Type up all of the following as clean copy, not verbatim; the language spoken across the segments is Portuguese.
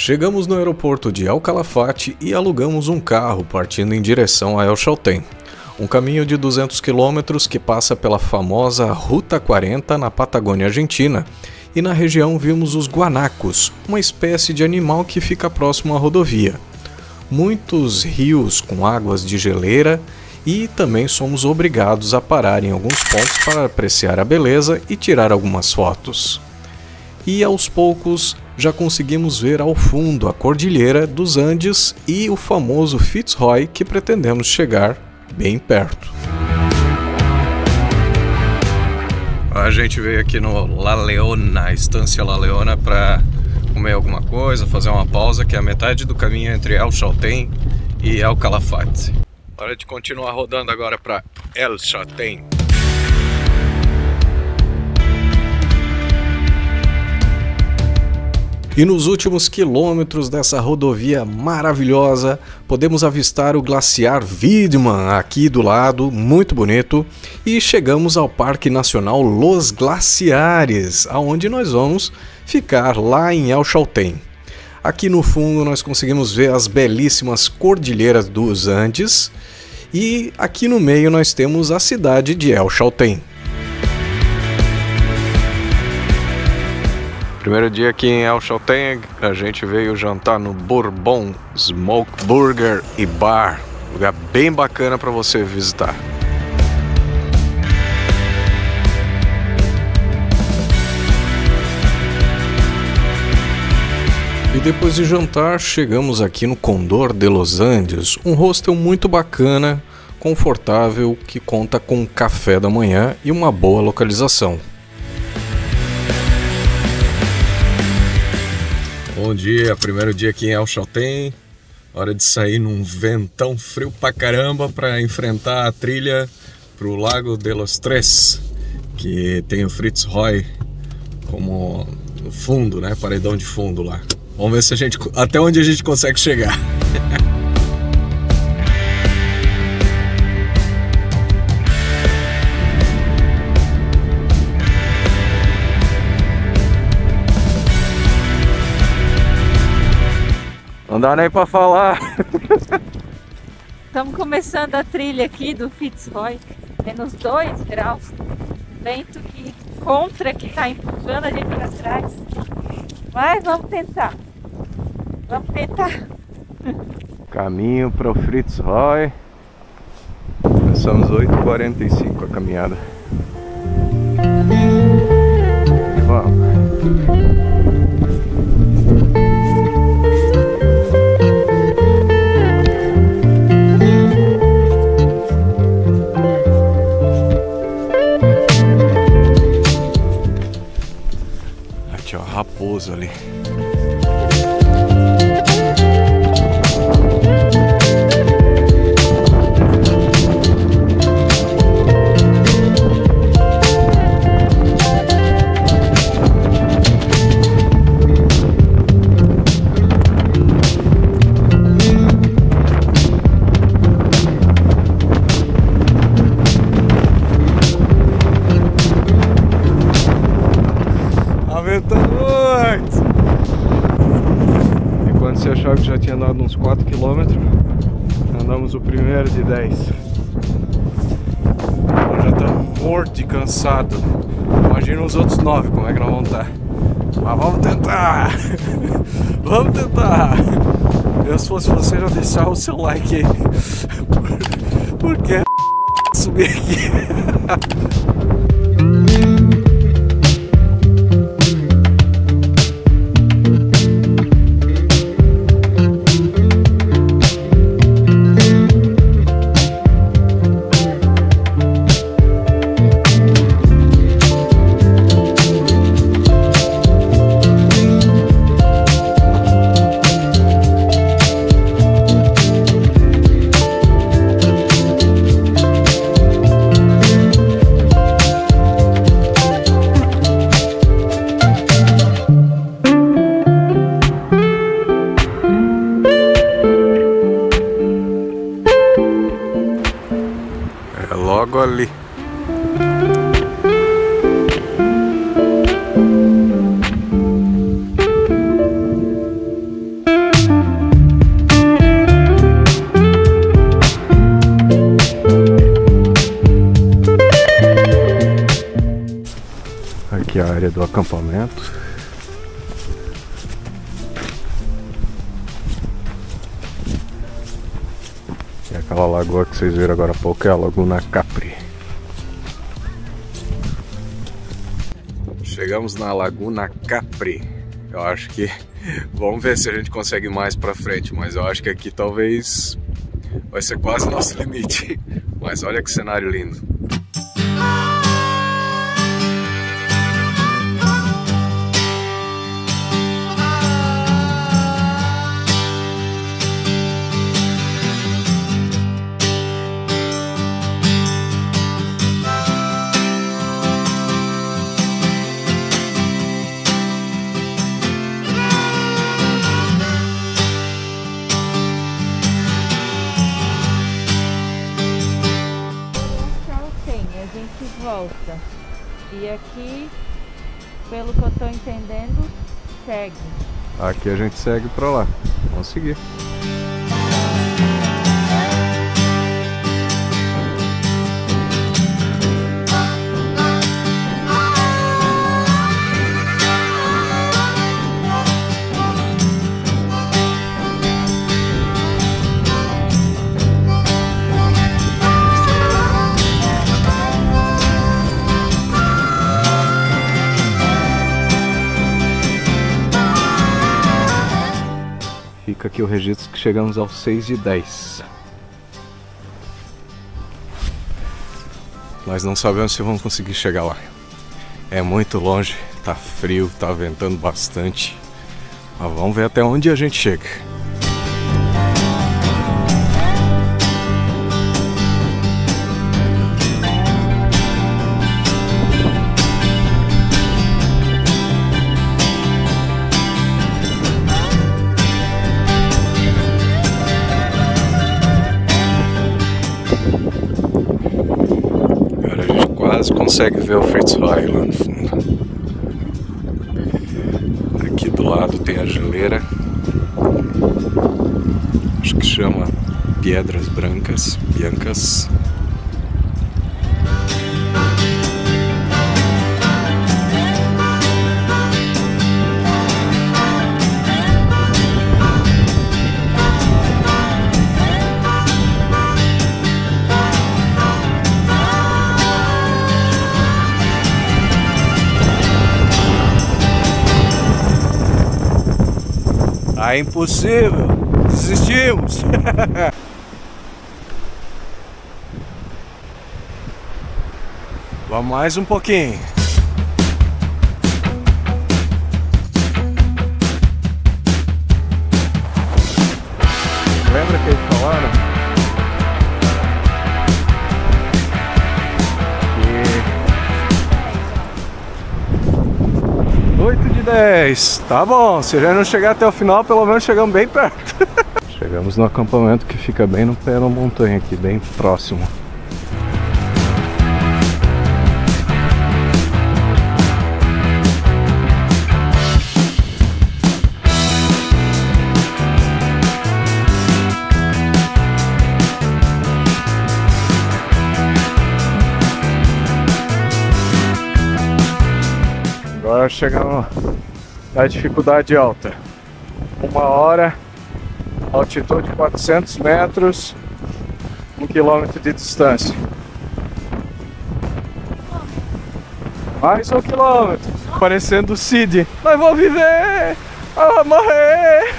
Chegamos no aeroporto de El Calafate e alugamos um carro partindo em direção a El Chaltén, um caminho de 200 quilômetros que passa pela famosa Ruta 40 na Patagônia Argentina, e na região vimos os guanacos, uma espécie de animal que fica próximo à rodovia. Muitos rios com águas de geleira e também somos obrigados a parar em alguns pontos para apreciar a beleza e tirar algumas fotos. E aos poucos já conseguimos ver ao fundo a Cordilheira dos Andes e o famoso Fitz Roy, que pretendemos chegar bem perto. A gente veio aqui no La Leona, Estância La Leona, para comer alguma coisa, fazer uma pausa, que é a metade do caminho entre El Chaltén e El Calafate. Hora de continuar rodando agora para El Chaltén. E nos últimos quilômetros dessa rodovia maravilhosa, podemos avistar o Glaciar Viedma aqui do lado, muito bonito, e chegamos ao Parque Nacional Los Glaciares, aonde nós vamos ficar lá em El Chaltén. Aqui no fundo nós conseguimos ver as belíssimas Cordilheiras dos Andes e aqui no meio nós temos a cidade de El Chaltén. Primeiro dia aqui em El Chaltén, a gente veio jantar no Bourbon Smoke Burger and Bar, lugar bem bacana para você visitar. E depois de jantar, chegamos aqui no Condor de Los Andes, um hostel muito bacana, confortável, que conta com café da manhã e uma boa localização. Bom dia, primeiro dia aqui em El Chaltén, hora de sair num ventão frio pra caramba para enfrentar a trilha pro Lago de los Tres, que tem o Fitz Roy como no fundo, né, paredão de fundo lá. Vamos ver se até onde a gente consegue chegar. Não dá nem pra falar. Estamos começando a trilha aqui do Fitz Roy. Menos 2 graus. Vento que contra, que tá empurrando a gente pra trás. Mas vamos tentar. Vamos tentar. Caminho pro Fitz Roy. Começamos 8h45 a caminhada. E vamos. Raposo ali. Que já tinha andado uns 4 km, andamos o primeiro de 10. Agora já estamos morto e cansado. Imagina os outros 9 como é que nós vamos estar. Mas vamos tentar! Vamos tentar! Eu, se fosse você, já deixava o seu like aí. Porque subir aqui. área do acampamento. E aquela lagoa que vocês viram agora há pouco é a Laguna Capri. Chegamos na Laguna Capri. Eu acho que... vamos ver se a gente consegue mais pra frente, mas eu acho que aqui talvez vai ser quase nosso limite. Mas olha que cenário lindo. E aqui, pelo que eu estou entendendo, segue. Aqui a gente segue para lá. Vamos seguir. Fica aqui o registro que chegamos aos 6:10. Nós não sabemos se vamos conseguir chegar lá. É muito longe, tá frio, tá ventando bastante. Mas vamos ver até onde a gente chega. Consegue ver o Fitz Roy lá no fundo. Aqui do lado tem a geleira, acho que chama Piedras Blancas. É impossível, desistimos. Vamos mais um pouquinho. Lembra que eles falaram que 8/10, tá bom, se a gente não chegar até o final, pelo menos chegamos bem perto. Chegamos no acampamento que fica bem no pé da montanha aqui, bem próximo. Agora chegamos na dificuldade alta. 1 hora, altitude 400 metros, 1 quilômetro de distância. Mais 1 quilômetro, parecendo o Cid. Mas vou viver! Eu vou morrer!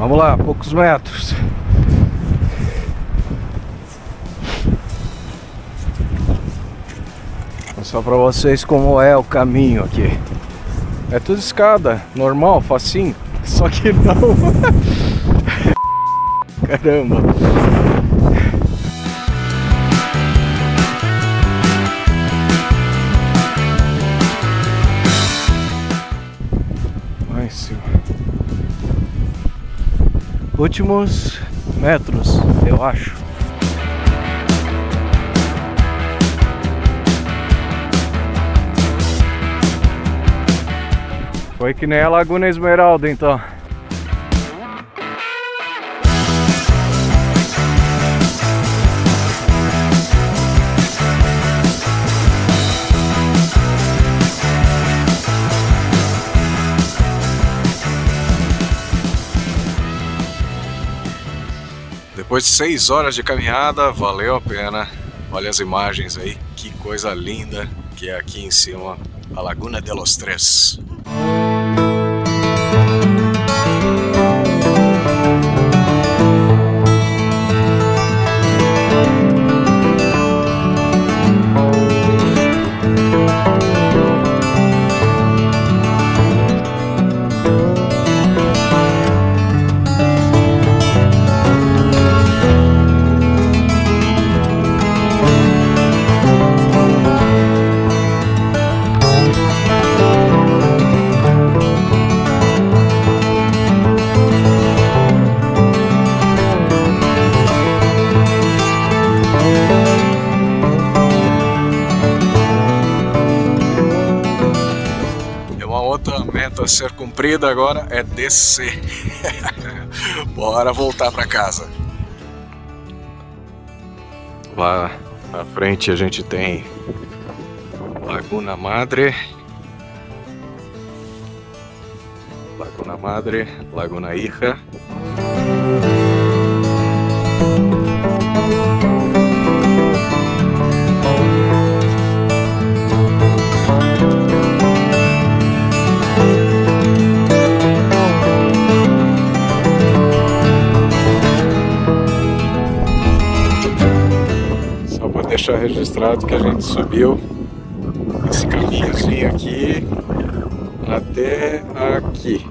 Vamos lá, poucos metros. Vou mostrar pra vocês como é o caminho aqui. É tudo escada, normal, facinho. Só que não. Caramba. Lá em cima. Últimos metros, eu acho. Foi que nem a Laguna Esmeralda, então. Depois de 6 horas de caminhada, valeu a pena. Olha as imagens aí, que coisa linda que é aqui em cima, a Laguna de los Tres. Ser cumprida agora é descer. Bora voltar para casa. Lá na frente a gente tem Laguna Madre, Laguna Madre, Laguna Hija. Deixar registrado que a gente subiu esse caminhozinho aqui até aqui.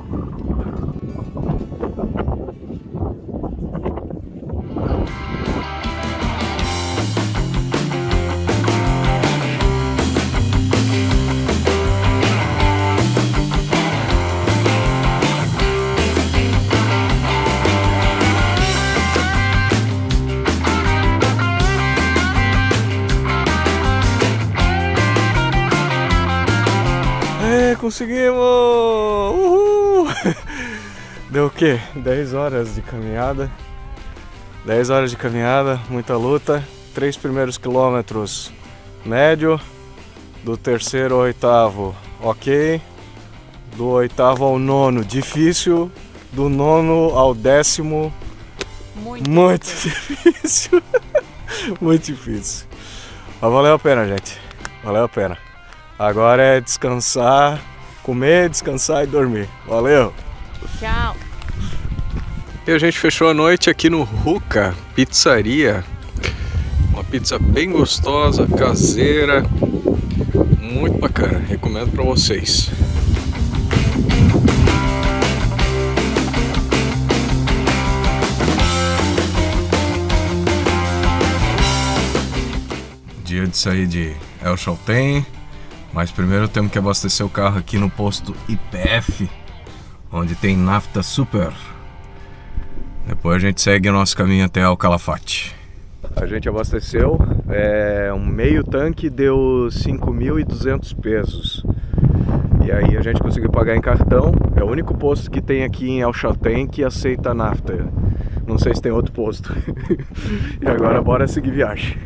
Conseguimos! Uhul! Deu o quê? 10 horas de caminhada. 10 horas de caminhada, muita luta. 3 primeiros quilômetros médio, do terceiro ao oitavo ok, do oitavo ao nono difícil, do nono ao décimo muito difícil. Muito difícil. Mas valeu a pena, gente. Valeu a pena. Agora é descansar, comer, descansar e dormir. Valeu! Tchau! E a gente fechou a noite aqui no Ruka Pizzaria. Uma pizza bem gostosa, caseira, muito bacana. Recomendo para vocês. Dia de sair de El Chaltén. Mas primeiro temos que abastecer o carro aqui no posto IPF, onde tem nafta super. Depois a gente segue o nosso caminho até El Calafate. A gente abasteceu, um meio tanque deu 5.200 pesos. E aí a gente conseguiu pagar em cartão. É o único posto que tem aqui em El Chaltén que aceita nafta. Não sei se tem outro posto. E agora bora seguir viagem.